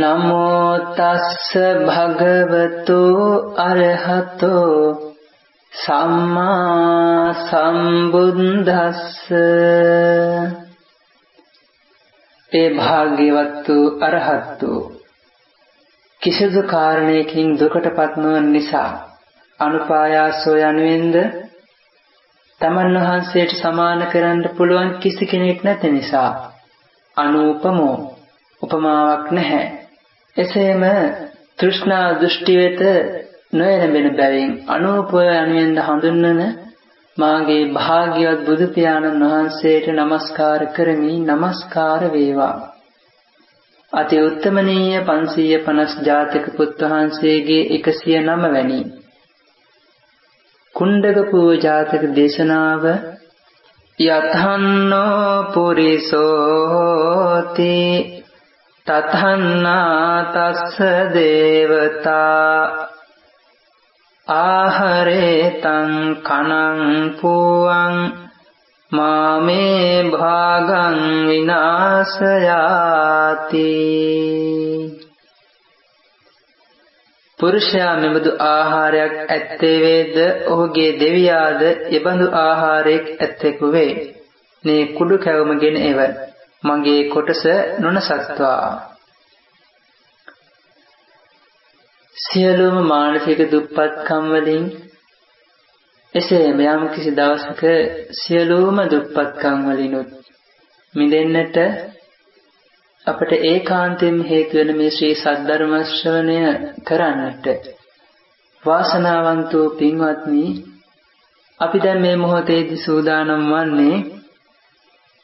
නමෝ තස්ස භගවතු අරහතෝ සම්මා සම්බුද්දස්ස. ඒ භාග්‍යවතු අරහතෝ කිසිදු කාරණයකින් දුකටපත් නොවන නිසා අනුපායාසෝ යනුවෙන්ද තමන් වහන්සේට සමාන කරන්න පුළුවන් කිසි කෙනෙක් නැති නිසා අනුපමෝ උපමාවක් නැහැ. එසේම තෘෂ්ණා දෘෂ්ටි වෙත නොයැලෙන බැවින් අනුපය යනුවෙන්ද හඳුන්වන මාගේ භාග්‍යවත් බුදු පියාණන් වහන්සේට নমස්කාර කරමි. নমස්කාර වේවා. අති උත්තමනීය 550 ජාතක පුත් වහන්සේගේ 109 වැනි කුණ්ඩපූව ජාතක දේශනාව යතන්නෝ පුරිසෝති තතන්නා තස්ස දේවතා ආහරේතං කනං පුවං මාමේ භාගං විනාශයාති. පුරුෂයා මෙබඳු ආහාරයක් ඇත්තේ වේද ඔහුගේ දෙවියාද එබඳු ආහාරයක් ඇත්තෙකු වේ. මේ කුඩු කැවමගෙන එව මගේ කොටස නොනසත්වා. සියලුම මානසික දුප්පත්කම් වලින් එසේම යම් කිසි දවසක සියලුම දුප්පත්කම් වලිනුත් මිදෙන්නට අපට ඒකාන්තයෙන් හේතු වෙන මේ ශ්‍රී සද්ධර්ම ශ්‍රවණය කරන්නට වාසනාවන්තෝ පින්වත්නි, අපි දැන් මේ මොහොතේදී සූදානම් වන්නේ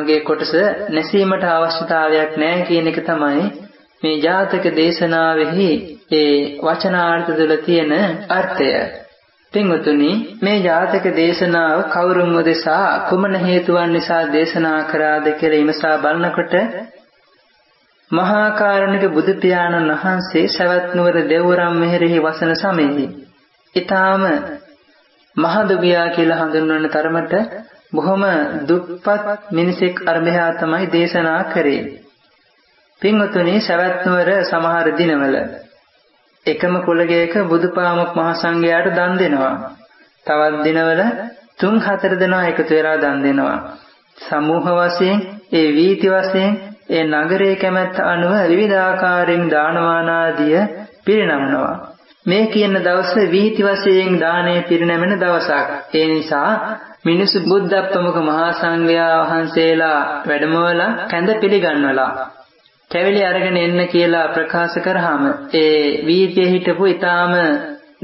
මගේ කොටස නැසීමට අවශ්‍යතාවයක් නැහැ කියන එක තමයි මේ ජාතක දේශනාවෙහි ඒ වචනාර්ථ තුළ තියෙන අර්ථය. පින්වතුනි, මේ ජාතක දේශනාව කවුරුන් උදෙසා කුමන හේතුවන් නිසා දේශනා කරාද කියලා විමසා බලනකොට මහා කාරුණික බුදු පියාණන් වහන්සේ සවැත් නුවර දෙව්රම් මෙහෙරෙහි වසන සමයේදී ඊටාම මහදුගියා කියලා හඳුන්වන තරමට බොහොම දුප්පත් මිනිසෙක් අරඹයා තමයි දේශනා කරේ. පින්වතුනි, සවැත් නුවර සමහර දිනවල එකම කුලයක බුදුපාමොක් මහ සංඝයාට දන් දෙනවා. තවත් දිනවල 3-4 දෙනා එකතු වෙලා දන් දෙනවා. සමූහ වශයෙන්, ඒ වීති වශයෙන්, ඒ නගරයේ කැමැත්ත අනුව විවිධාකාරයෙන් දානමාන ආදිය පිරිනමනවා. මේ කියන දවස වීති වශයෙන් දානය පිරිනමන දවසක්. ඒ නිසා මිනිසු බුද්ධප්‍රමුඛ මහ සංඝයා වහන්සේලා වැඩමවලා කැඳ පිළිගන්වලා කැවිලි අරගෙන එන්න කියලා ප්‍රකාශ කරාම ඒ වීදියේ හිටපු ඊටාම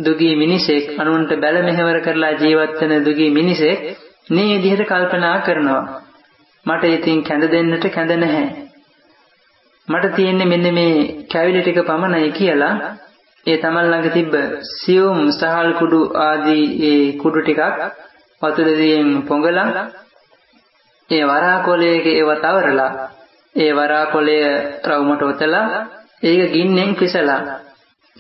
දුගී මිනිසෙක්, අනුන්ට බැල මෙහෙවර කරලා ජීවත් වෙන දුගී මිනිසෙක් මේ විදිහට කල්පනා කරනවා. මට ඉතින් කැඳ දෙන්නට කැඳ නැහැ. මට තියෙන්නේ මෙන්න මේ කැවිලි ටික පමණයි කියලා ඒ තමන් ළඟ තිබ්බ සියුම් සහල් කුඩු ආදී ඒ කුඩු ටිකක් වතුරෙන් පොඟලා ඒ වරාකොළයක ඒව තවරලා ඒ වරාකොළය රවුමට ඔතලා ඒක ගින්නෙන් පිසලා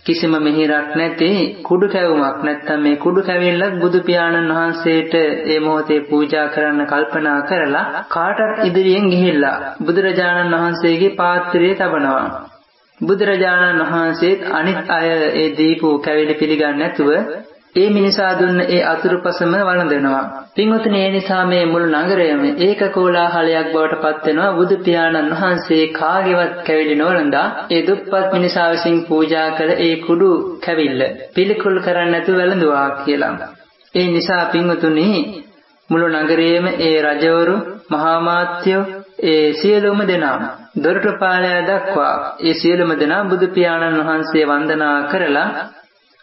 කිසිම මෙහෙරක් නැති කුඩු කැවුමක් නැත්තම් මේ කුඩු කැවිල්ලක් බුදු පියාණන් වහන්සේට ඒ මොහොතේ පූජා කරන්න කල්පනා කරලා කාටත් ඉදිරියෙන් ගිහිල්ලා බුදුරජාණන් වහන්සේගේ පාත්‍රයේ තබනවා. බුදුරජාණන් වහන්සේත් අනිත් අය ඒ දීපෝ කැවිලි පිළිගන්නේ නැතුව ඒ මිනිසා දුන්න ඒ අතුරුපසම වළඳනවා. පින්වතුනි, ඒ නිසා මේ මුළු නගරයම ඒක කෝලාහලයක් බවට පත් වෙනවා. බුදු පියාණන් වහන්සේ කාගේවත් කැවිලි නොවළඳා ඒ දුප්පත් මිනිසා විසින් පූජා කළ ඒ කුඩු කැවිල්ල පිළිකුල් කරන්නේ නැතුව වළඳුවා කියලා. ඒ නිසා පින්වතුනි, මුළු නගරයේම ඒ රජවරු, මහා මාත්‍යෝ, ඒ සියලුම දෙනා දොරටු පාලය දක්වා ඒ සියලුම දෙනා බුදු පියාණන් වහන්සේ වන්දනා කරලා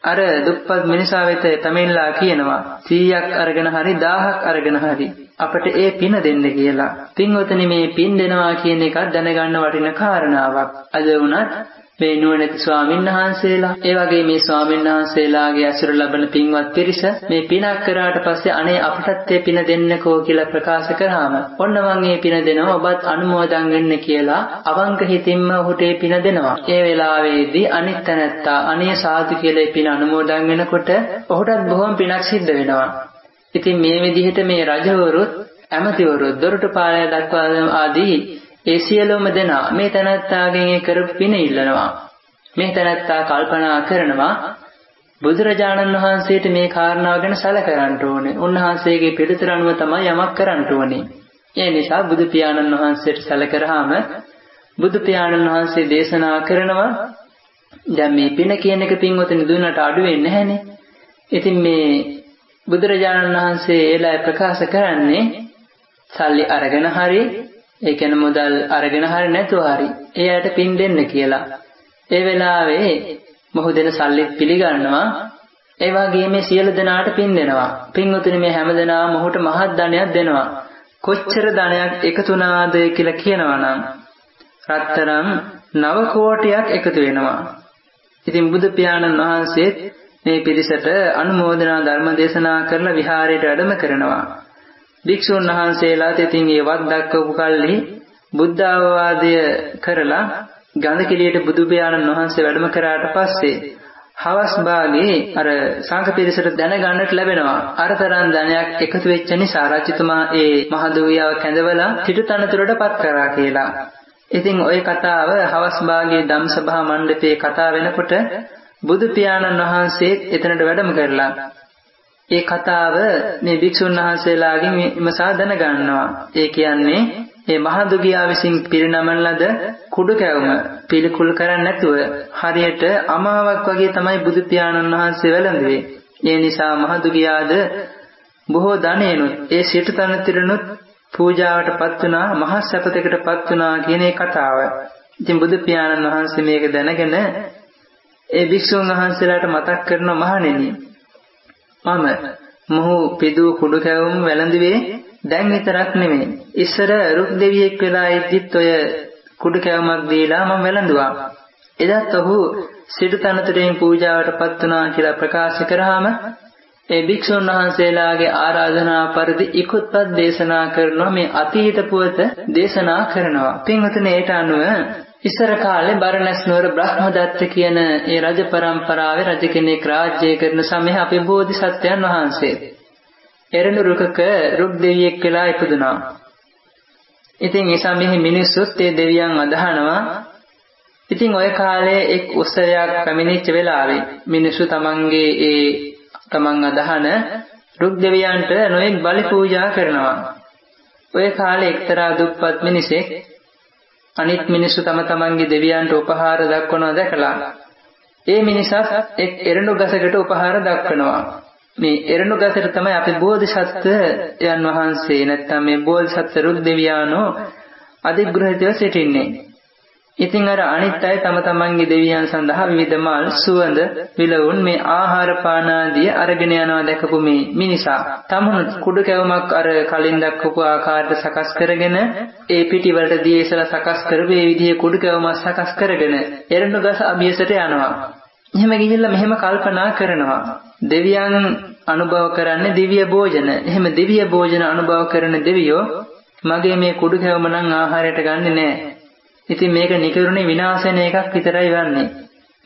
අර දුප්පත් මිනිසා වෙත තමෙන්ලා කියනවා 100ක් අරගෙන හරි 1000ක් අරගෙන හරි අපට ඒ පින දෙන්න කියලා. පින්වතනි, මේ පින් දෙනවා කියන එකත් දැනගන්න වටින කාරණාවක්. අද වුණත් මේ නුවණැති ස්වාමීන් වහන්සේලා ඒ වගේ මේ ස්වාමීන් වහන්සේලාගේ අසුර ලබන පින්වත් පිරිස මේ පිනක් කරාට පස්සේ අනේ අපටත් මේ පින දෙන්නකෝ කියලා ප්‍රකාශ කරාම ඔන්න මං මේ පින දෙනවා ඔබත් අනුමෝදන් වෙන්න කියලා අවංක හිතින්ම ඔහුට මේ පින දෙනවා. ඒ වෙලාවේදී අනිත් තැනැත්තා අනේ සාදු කියලා මේ පින අනුමෝදන් වෙනකොට ඔහුටත් බොහොම පිනක් සිද්ධ වෙනවා. ඉතින් මේ විදිහට මේ රජවරුත් ඇමතිවරුත් දොරටුපාලය දක්වා ආදී ඒ සියලුම දෙනා මේ තනත්තාගෙන් කරපු පින ඉල්ලනවා. මේ තනත්තා කල්පනා කරනවා බුදුරජාණන් වහන්සේට මේ කාරණාව ගැන සැලකරන්න ඕනේ. උන්වහන්සේගේ පිළිතුර අනුව තමයි යමක් කරන්න ඕනේ. ඒ නිසා බුදු පියාණන් වහන්සේට සැලකරාම බුදු පියාණන් වහන්සේ දේශනා කරනවා දැන් මේ පින කියන එක පින්වතුනි දුන්නට අඩු වෙන්නේ නැහනේ. ඉතින් මේ බුදුරජාණන් වහන්සේ ඒලා ප්‍රකාශ කරන්නේ සල්ලි අරගෙන හරි ඒ කියන්නේ මුදල් අරගෙන හරි නැතුව හරි එයාට පින් දෙන්න කියලා. ඒ වෙලාවේ මොහු දෙන සල්ලි පිළිගන්නවා. ඒ වගේම මේ සියලු දෙනාට පින් දෙනවා. පින්වතුනි මේ හැමදෙනාම ඔහුට මහත් ධනයක් දෙනවා. කොච්චර ධනයක් එකතු වුණාද කියලා කියනවනම් රත්තරන් 9 කෝටියක් එකතු වෙනවා. ඉතින් බුදු පියාණන් වහන්සේ මේ පිරිසට අනුමෝදනා ධර්ම දේශනා කරලා විහාරයට වැඩම කරනවා. භික්ෂුන් වහන්සේලා තෙතින් ඒවත් දක්වපු කල්හි බුද්ධ අවවාදය කරලා ගන්ධකිලියට බුදු පියාණන් වහන්සේ වැඩම කරාට පස්සේ හවස් භාගයේ අර සංඝ පිරිසට දැනගන්නට ලැබෙනවා. අරතරන් ධනයක් එකතු වෙච්ච නිසා රජතුමා ඒ මහදෝවියව කැඳවලා පිටුතනතුරටපත් කරා කියලා. ඉතින් ওই කතාව හවස් භාගයේ ධම්සභා මණ්ඩපයේ කතා වෙනකොට බුදු පියාණන් වහන්සේ එතනට වැඩම කරලා ඒ කතාව මේ භික්ෂුන් වහන්සේලාගෙන් විමසා දැනගන්නවා. ඒ කියන්නේ මේ මහදුගියා විසින් පිරිනමන ලද කුඩු කැවුම පිළිකුල් කරන්නේ නැතුව හරියට අමාවක් වගේ තමයි බුදු පියාණන් වහන්සේ වැළඳුවේ. ඒ නිසා මහදුගියාද බොහෝ ධනෙනුත් ඒ සිට තනතිරනුත් පූජාවටපත් වුණා, මහා සපතකටපත් වුණා කියන ඒ කතාව. ඉතින් බුදු පියාණන් වහන්සේ මේක දැනගෙන ඒ භික්ෂුන් වහන්සේලාට මතක් කරන මහණෙනි මම මොහු පිදූ කුඩු කැවුම් වැළඳුවේ දැන් විතරක් නෙමෙයි. ඉස්සර රුක් දෙවියෙක් වෙලා ඉද්දිත් ඔය කුඩු කැවුමක් දීලා මම වැළඳුවා. එදත් ඔහු සිටුතනතුරෙන් පූජාවටපත් වුණා කියලා ප්‍රකාශ කරාම ඒ භික්ෂුන් වහන්සේලාගේ ආරාධනා පරිදි ඉක්ුත්පත් දේශනා කරනවා. මේ අතීත පුවත දේශනා කරනවා. පින්වතුනි ඒට අනුව ඉස්සර කාලේ බරණැස් නුවර බ්‍රහ්මදත්ත කියන ඒ රජ පරම්පරාවේ රජ කෙනෙක් රාජ්‍ය කරන සමයේ අපේ බෝධිසත්වයන් වහන්සේ එරණ රුකක රුක් දෙවියෙක් වෙලා ඉපදුනා. ඉතින් ඒ සමයේ මිනිස්සුත් ඒ දෙවියන් අදහනවා. ඉතින් ওই කාලේ එක් උත්සවයක් පැමිණිච්ච වෙලාවේ මිනිස්සු තමන්ගේ ඒ තමන් අදහන රුක් දෙවියන්ට නොයෙක් බලි පූජා කරනවා. ওই කාලේ එක්තරා දුප්පත් මිනිසෙක් අනිත් මිනිස්සු තමන්ගේ දෙවියන්ට උපහාර දක්වනවා දැකලා ඒ මිනිසත් එක් එරණු ගසකට උපහාර දක්වනවා. මේ එරණු ගසට තමයි අපි බෝධිසත්වයන් වහන්සේ නැත්නම් මේ බෝධිසත්ව රුක් දෙවියන්ෝ අධිග්‍රහිතව සිටින්නේ. ඉතින් අර අනිත් අය තමන්ගේ දෙවියන් සඳහා විවිධ මල්, සුවඳ, විලවුන් මේ ආහාර පාන ආදී අරගෙන යනවා දැකපු මේ මිනිසා තමනුත් කුඩු කැවුමක් අර කලින් දක්වපු ආකාරයට සකස් කරගෙන ඒ පිටිවලට දී ඉසලා සකස් කරපු මේ විදිහේ කුඩු කැවුමක් සකස් කරගෙන එරණු ගස අභියසට යනවා. එහෙම ගිහිල්ලා මෙහෙම කල්පනා කරනවා. දෙවියන් අනුභව කරන්නේ දිව්‍ය භෝජන. එහෙම දිව්‍ය භෝජන අනුභව කරන දෙවියෝ මගේ මේ කුඩු කැවුම නම් ආහාරයට ගන්නෙ නෑ. ඉතින් මේක නිකරුණේ විනාශන එකක් විතරයි වන්නේ.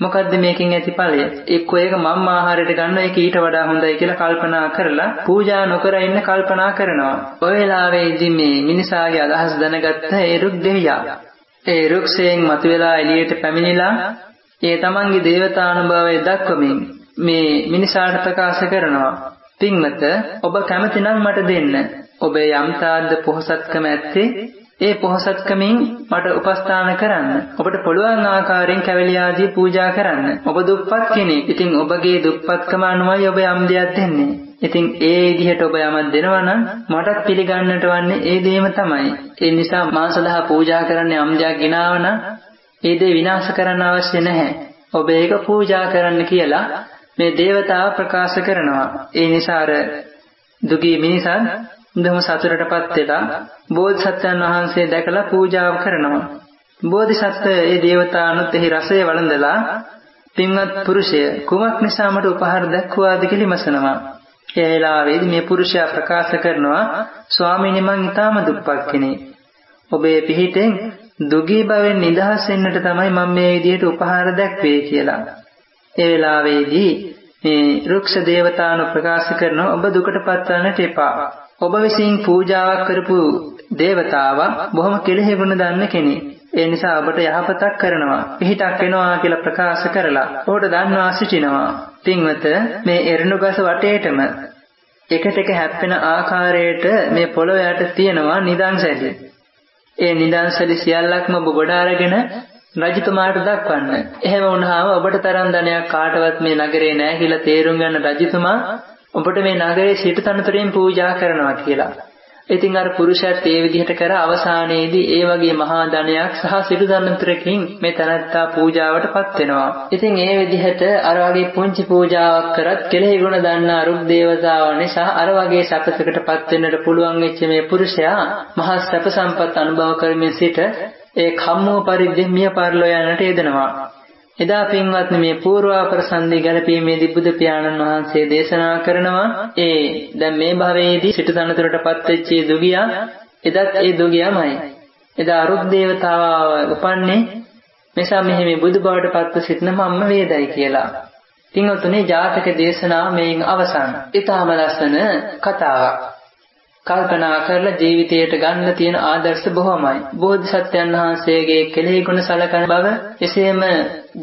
මොකද්ද මේකෙන් ඇති ඵලය? එක්කෝ ඒක මම ආහාරයට ගන්නවා, ඒක ඊට වඩා හොඳයි කියලා කල්පනා කරලා පූජා නොකර ඉන්න කල්පනා කරනවා. ඔය වෙලාවේදී මේ මිනිසාගේ අදහස් දැනගත්ත ඒ රුක් දෙවියා ඒ රුක්සයෙන් මතුවලා එළියට පැමිණිලා ඒ තමන්ගේ දේවතා අනුභවය දක්වමින් මේ මිනිසාට ප්‍රකාශ කරනවා. පින්වත, ඔබ කැමති නම් මට දෙන්න. ඔබ යම්තාද්ද පොහසත්කම ඇත්තේ ඒ පොහසත්කමින් මට උපස්ථාන කරන්න. ඔබට පුළුවන් ආකාරයෙන් කැවලි ආදී පූජා කරන්න. ඔබ දුප්පත් කෙනෙක්. ඉතින් ඔබගේ දුප්පත්කම අනුවයි ඔබ යම් දෙයක් දෙන්නේ. ඉතින් ඒ විදිහට ඔබ යමක් දෙනවා නම් මටත් පිළිගන්නට වන්නේ ඒ දෙයම තමයි. ඒ නිසා මා සඳහා පූජා කරන්න යම් දෙයක් ගෙනාව නම් ඒ දේ විනාශ කරන්න අවශ්‍ය නැහැ. ඔබ ඒක පූජා කරන්න කියලා මේ දේවතාව ප්‍රකාශ කරනවා. ඒ නිසා අර දුගී මිනිසා දුම සතුටටපත් වෙලා බෝධිසත්වයන් වහන්සේ දැකලා පූජාව කරනවා. බෝධිසත්ව ඒ දේවතාවනුත් එහි රසය වළඳලා පින්වත් පුරුෂය කුමක් නිසා මට උපහාර දක්වාද කියලා විමසනවා. ඒ වෙලාවේදී මේ පුරුෂයා ප්‍රකාශ කරනවා ස්වාමීනි මං ඊටම දුප්පත් කෙනෙක්. ඔබේ පිහිටෙන් දුගී භවෙන් නිදහස් වෙන්නට තමයි මම මේ විදිහට උපහාර දක්වේ කියලා. ඒ වෙලාවේදී මේ රුක්ෂ දේවතාවනු ප්‍රකාශ කරනවා ඔබ දුකටපත් වන්නට එපා. ඔබ විසින් පූජාවක් කරපු දේවතාවා බොහොම කෙලෙහිගුණ දන්න කෙනෙක්. ඒ නිසා ඔබට යහපතක් කරනවා පිහිටක් වෙනවා කියලා ප්‍රකාශ කරලා ඔබට දන්වා සිටිනවා. පින්වත මේ එරණුගස වටේටම එකට එක හැප්පෙන ආකාරයට මේ පොළොව යට තියෙනවා නිදන්සැලි. ඒ නිදන්සැලි සියල්ලක්ම ඔබ ගොඩ අරගෙන රජතුමාට දක්වන්න. එහෙම වුණාම ඔබට තරම් ධනයක් කාටවත් මේ නගරේ නැහැ කියලා තේරුම් ගන්න රජතුමා ඔබට මේ නගරේ සිට තනතුරෙන් පූජා කරනවා කියලා. ඉතින් අර පුරුෂයාත් ඒ විදිහට කර අවසානයේදී ඒ වගේ මහා ධනයක් සහ සිට තනතුරකින් මේ තනත්තා පූජාවටපත් වෙනවා. ඉතින් ඒ විදිහට අර වගේ පුංචි පූජාවක් කරත් කෙලෙහි ගුණ දන්නා අරුක් දේවතාව නිසා අර වගේ සපතකටපත් වෙන්නට පුළුවන් වෙච්ච මේ පුරුෂයා මහා සප සම්පත් අනුභව කරමින් සිට ඒ කම්මෝ පරිද්දෙන් මිය පරලෝ යන්නට යෙදෙනවා. එදා පින්වත්නි මේ පූර්වාපර සන්ධි ගැලපීමේදී බුදු පියාණන් වහන්සේ දේශනා කරනවා ඒ දැන් මේ භවයේදී සිට තනතුරටපත් වෙච්ච දුගියා එදත් ඒ දුගියාමයි. එදා අරුත් දේවතාව උපන්නේ මෙසා මෙහි මේ බුදු බවටපත්ව සිටන මම්ම වේදයි කියලා. පින්වත්නි ජාතක දේශනාව මේන් අවසන්. ඊටම ලස්සන කතාවක්. කල්පනා කරලා ජීවිතයට ගන්න තියෙන ආදර්ශ බොහොමයි. බෝධිසත්වයන් වහන්සේගේ කෙලෙහි ගුණ සලකන බව, එසේම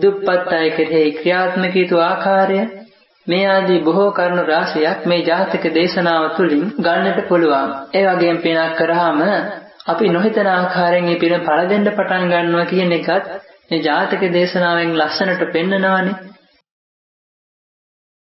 දුප්පත් අය කෙරෙහි ක්‍රියාත්මක වූ ආකාරය මේ ආදී බොහෝ කරුණු රාශියක් මේ ජාතක දේශනාව තුළින් ගන්නට පුළුවන්. ඒ වගේම පිනක් කරාම අපි නොහිතන ආකාරයෙන් මේ පින පළ දෙන්න පටන් ගන්නවා කියන එකත් මේ ජාතක දේශනාවෙන් ලස්සනට පෙන්නනවානේ.